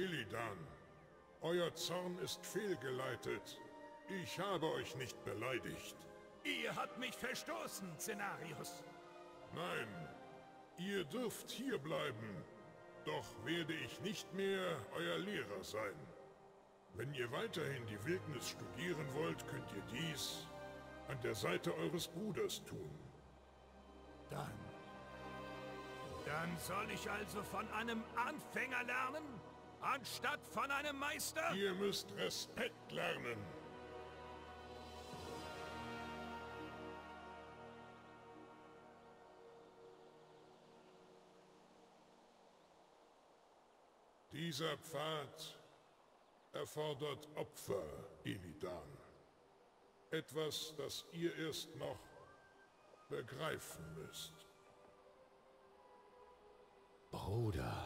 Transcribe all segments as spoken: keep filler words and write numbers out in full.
Illidan, euer Zorn ist fehlgeleitet. Ich habe euch nicht beleidigt. Ihr habt mich verstoßen, Cenarius. Nein, ihr dürft hier bleiben. Doch werde ich nicht mehr euer Lehrer sein. Wenn ihr weiterhin die Wildnis studieren wollt, könnt ihr dies an der Seite eures Bruders tun. Dann... Dann soll ich also von einem Anfänger lernen, anstatt von einem Meister? Ihr müsst Respekt lernen. Dieser Pfad erfordert Opfer, Illidan. Etwas, das ihr erst noch begreifen müsst. Bruder.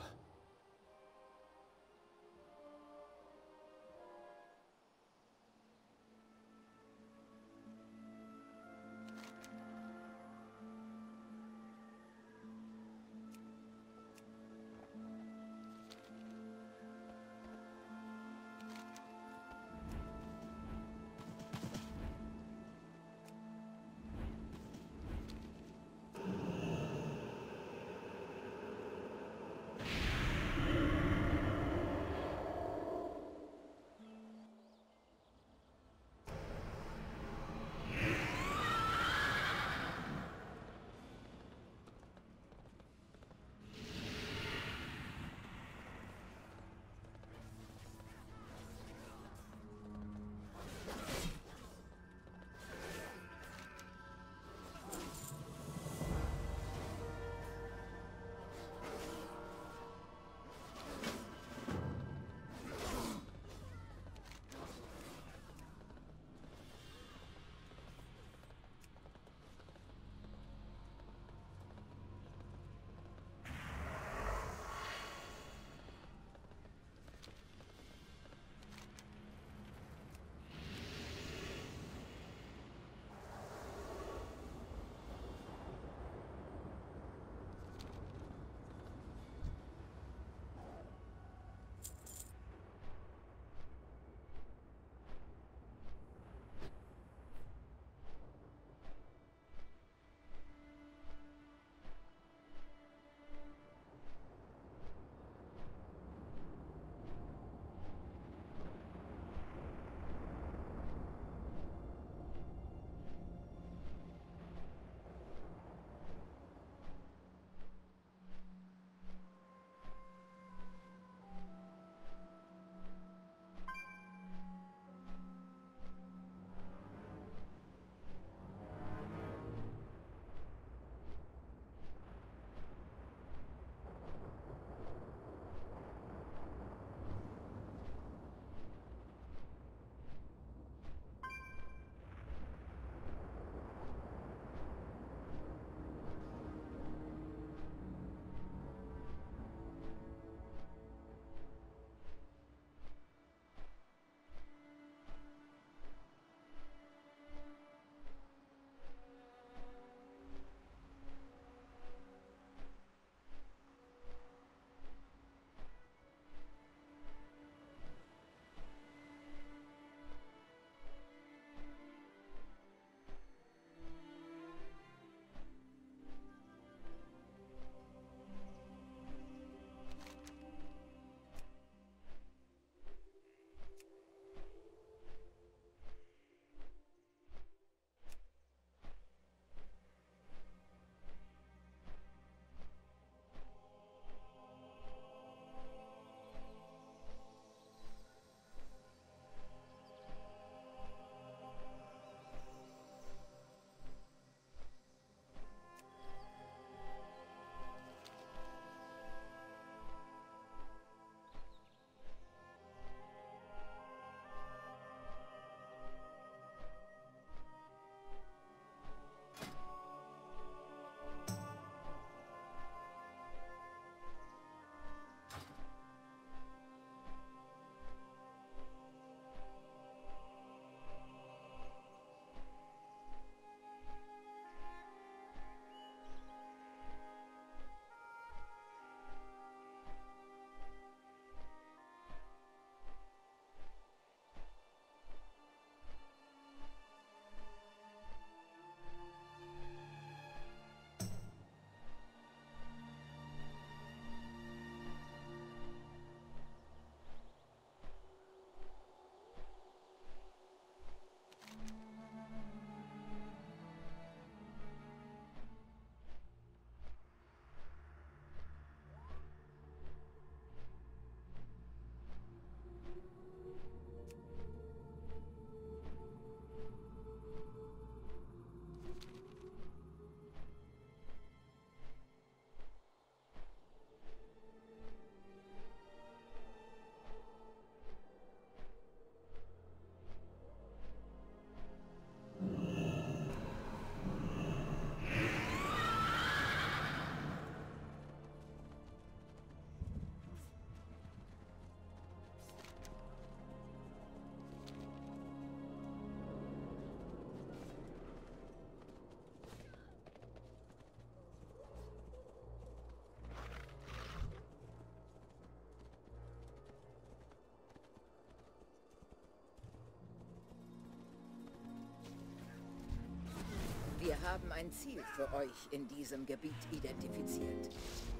haben ein Ziel für euch in diesem Gebiet identifiziert.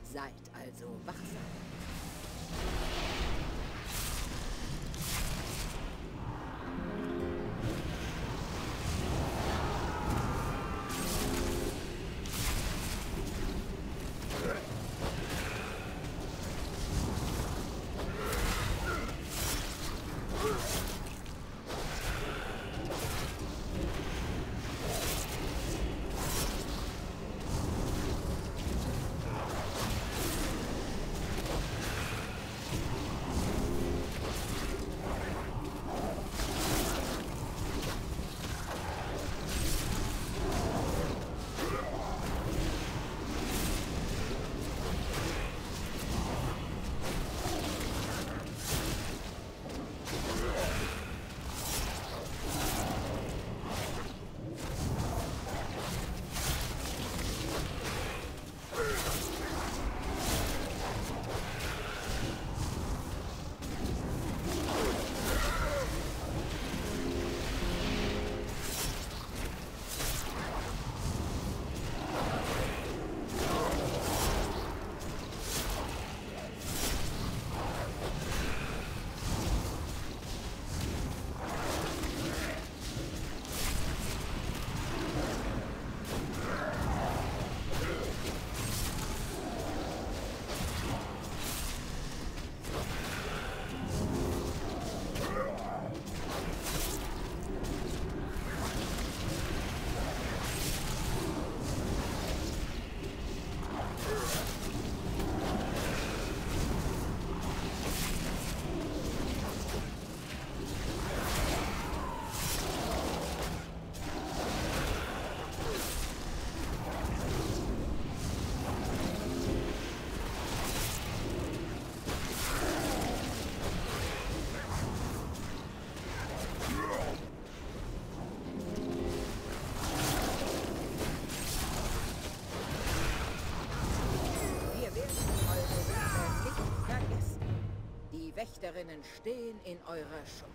Seid also wachsam. Wächterinnen stehen in eurer Schuld.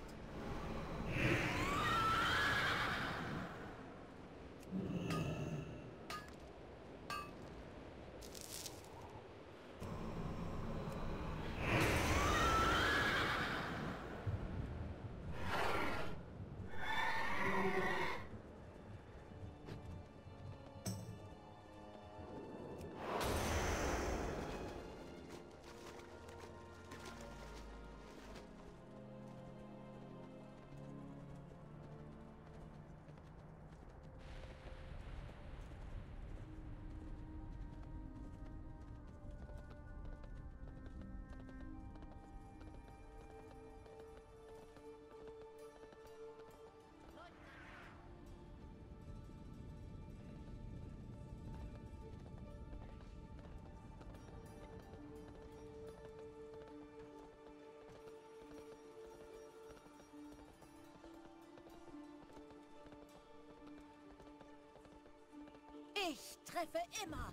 Ich treffe immer!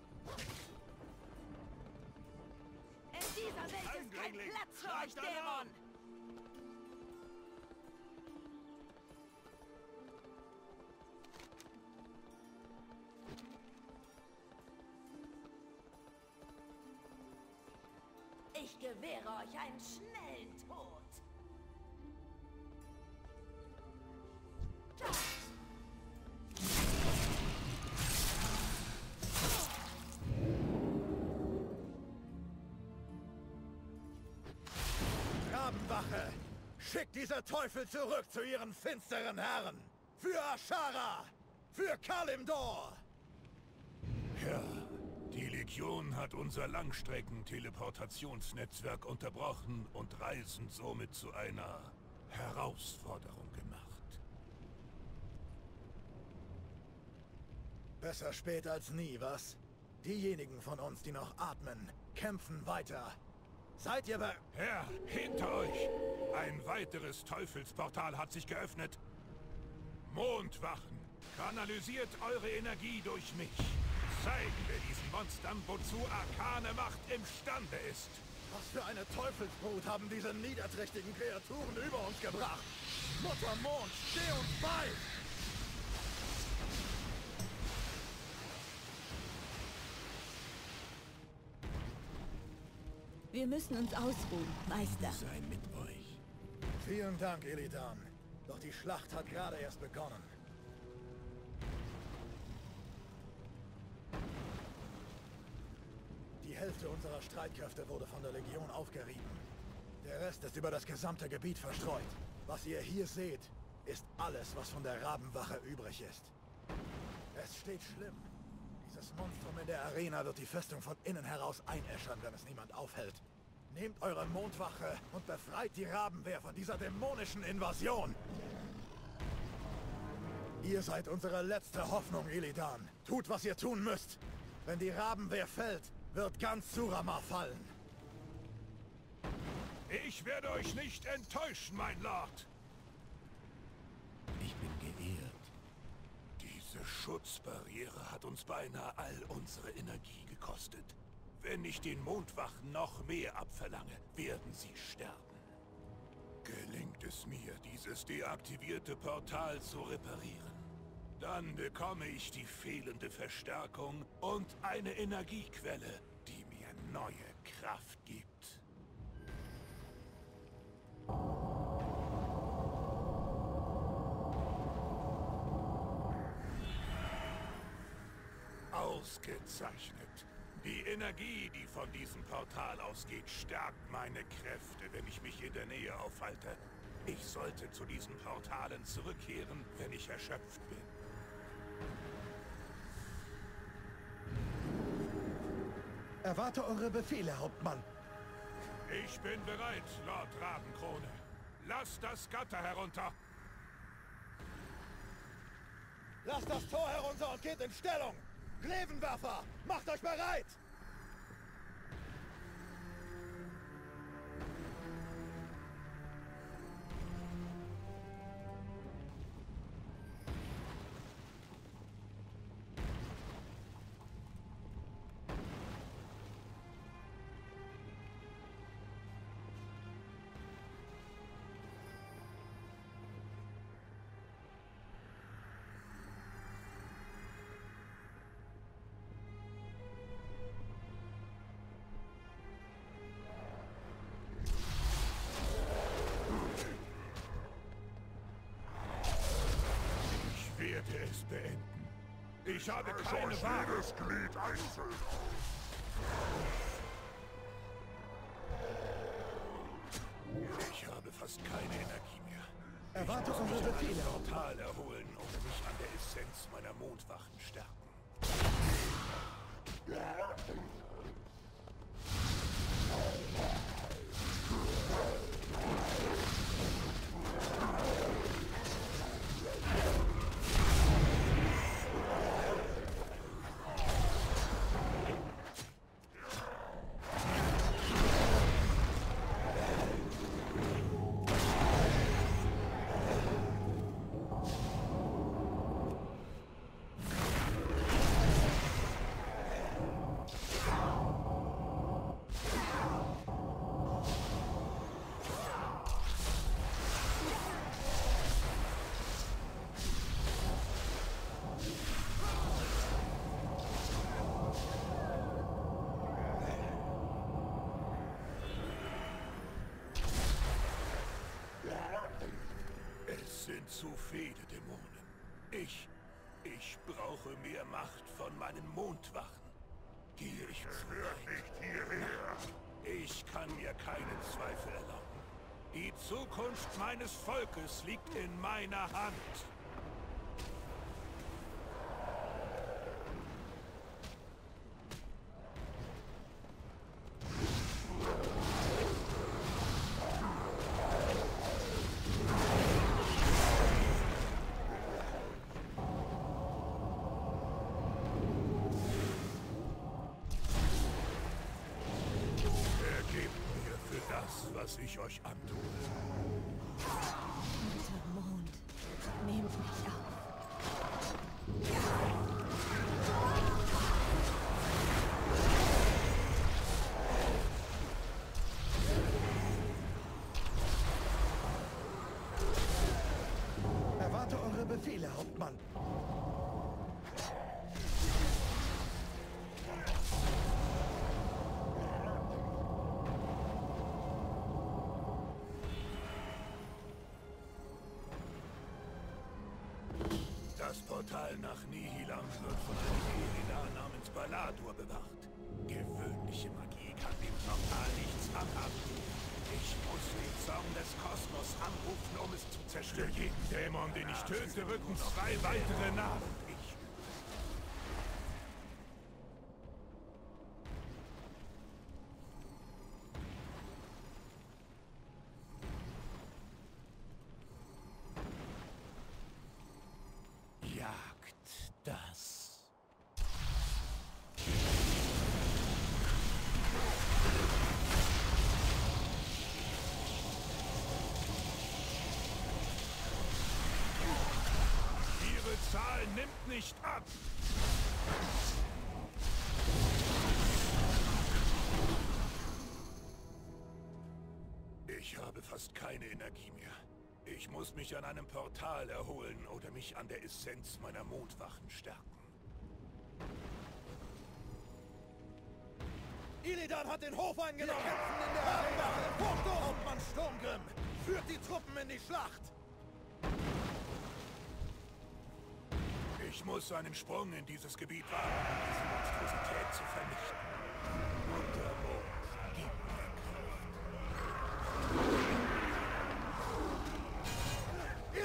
In dieser Welt ist kein Platz für euch, Dämon! Ich gewähre euch einen schnellen Tod! Rabenwache! Schickt diese Teufel zurück zu ihren finsteren Herren! Für Ashara! Für Kalimdor! Herr, die Legion hat unser Langstrecken-Teleportationsnetzwerk unterbrochen und Reisen somit zu einer Herausforderung gemacht. Besser spät als nie, was? Diejenigen von uns, die noch atmen, kämpfen weiter. Seid ihr bei... Herr, hinter euch! Ein weiteres Teufelsportal hat sich geöffnet. Mondwachen, kanalisiert eure Energie durch mich. Zeigen wir diesen Monstern, wozu arkane Macht imstande ist. Was für eine Teufelsbrut haben diese niederträchtigen Kreaturen über uns gebracht. Mutter Mond, steh uns bei! Wir müssen uns ausruhen, Meister. Sei mit euch. Vielen Dank, Illidan. Doch die Schlacht hat gerade erst begonnen. Die Hälfte unserer Streitkräfte wurde von der Legion aufgerieben. Der Rest ist über das gesamte Gebiet verstreut. Was ihr hier seht, ist alles, was von der Rabenwache übrig ist. Es steht schlimm. Dieses Monstrum in der Arena wird die Festung von innen heraus einäschern, wenn es niemand aufhält. Nehmt eure Mondwache und befreit die Rabenwehr von dieser dämonischen Invasion! Ihr seid unsere letzte Hoffnung, Illidan. Tut, was ihr tun müsst. Wenn die Rabenwehr fällt, wird ganz Suramar fallen. Ich werde euch nicht enttäuschen, mein Lord! Ich bin geehrt. Diese Schutzbarriere hat uns beinahe all unsere Energie gekostet. Wenn ich den Mondwachen noch mehr abverlange, werden sie sterben. Gelingt es mir, dieses deaktivierte Portal zu reparieren, dann bekomme ich die fehlende Verstärkung und eine Energiequelle, die mir neue Kraft gibt. Ausgezeichnet. Die Energie, die von diesem Portal ausgeht, stärkt meine Kräfte, wenn ich mich in der Nähe aufhalte. Ich sollte zu diesen Portalen zurückkehren, wenn ich erschöpft bin. Erwarte eure Befehle, Hauptmann. Ich bin bereit, Lord Rabenkrone. Lasst das Gatter herunter. Lasst das Tor herunter und geht in Stellung. Levenwerfer, macht euch bereit! Es beenden. Ich habe keine Wahl. Jedes Glied einzeln aus. Ich habe fast keine Energie mehr. Erwarte unsere Befehle. Portal erholen und mich an der Essenz meiner Mondwachen stärken. Sind zu viele Dämonen. Ich, ich brauche mehr Macht von meinen Mondwachen. Gehe ich zu weit? Ich kann mir keinen Zweifel erlauben. Die Zukunft meines Volkes liegt in meiner Hand. Was ich euch antue. Guter Mond, nehmt mich auf. Erwarte eure Befehle, Hauptmann. Das Portal nach Nihilam wird von einem Elena namens Balladur bewacht. Gewöhnliche Magie kann dem Portal nichts abhaben. Ich muss den Zorn des Kosmos anrufen, um es zu zerstören. Für jeden Dämon, den ich töte, rücken zwei weitere nach. Nimmt nicht ab! Ich habe fast keine Energie mehr. Ich muss mich an einem Portal erholen oder mich an der Essenz meiner Mondwachen stärken. Illidan hat den Hof eingenommen! Wir kämpfen in der Rabenwache! Vorsturm! Hauptmann Sturmgrimm führt die Truppen in die Schlacht! Ich muss einen Sprung in dieses Gebiet wagen, um diese Monstrosität zu vernichten. Muttermond, gib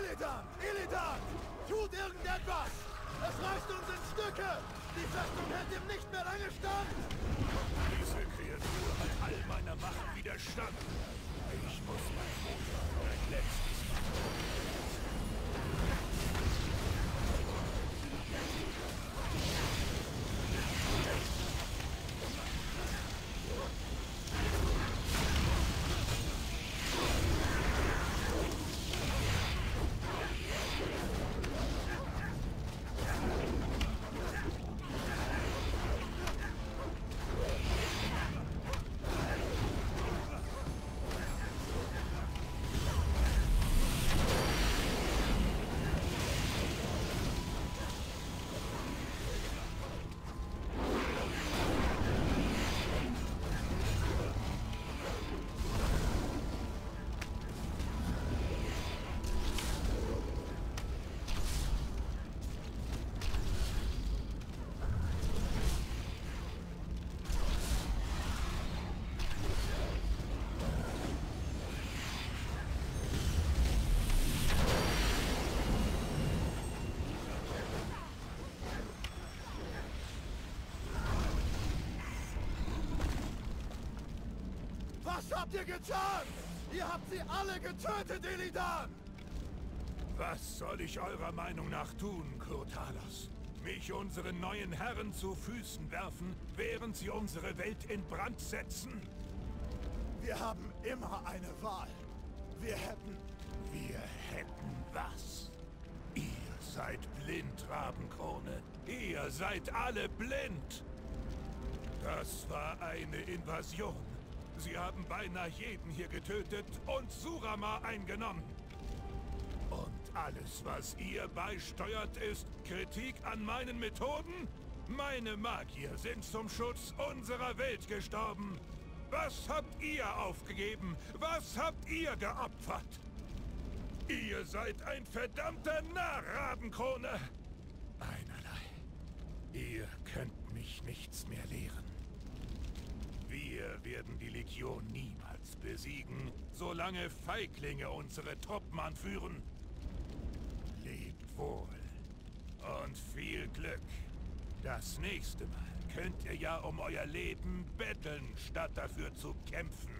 mir Kraft. Illidan! Illidan! Tut irgendetwas! Es reißt uns in Stücke! Die Festung hält ihm nicht mehr lange stand! Diese Kreatur hat all meiner Macht widerstanden. Ich muss mein Mutter ein letztes Mal tun. Was habt ihr getan? Ihr habt sie alle getötet, Illidan! Was soll ich eurer Meinung nach tun, Kurtalas? Mich unseren neuen Herren zu Füßen werfen, während sie unsere Welt in Brand setzen? Wir haben immer eine Wahl. Wir hätten... Wir hätten was? Ihr seid blind, Rabenkrone. Ihr seid alle blind! Das war eine Invasion. Sie haben beinahe jeden hier getötet und Suramar eingenommen. Und alles, was ihr beisteuert, ist Kritik an meinen Methoden? Meine Magier sind zum Schutz unserer Welt gestorben. Was habt ihr aufgegeben? Was habt ihr geopfert? Ihr seid ein verdammter Narr, Rabenkrone! Einerlei. Ihr könnt mich nichts mehr lehren. Wir werden die Legion niemals besiegen, solange Feiglinge unsere Truppen anführen. Lebt wohl und viel Glück. Das nächste Mal könnt ihr ja um euer Leben betteln, statt dafür zu kämpfen.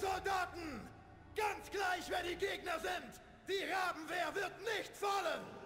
Soldaten! Ganz gleich, wer die Gegner sind! Die Rabenwehr wird nicht fallen!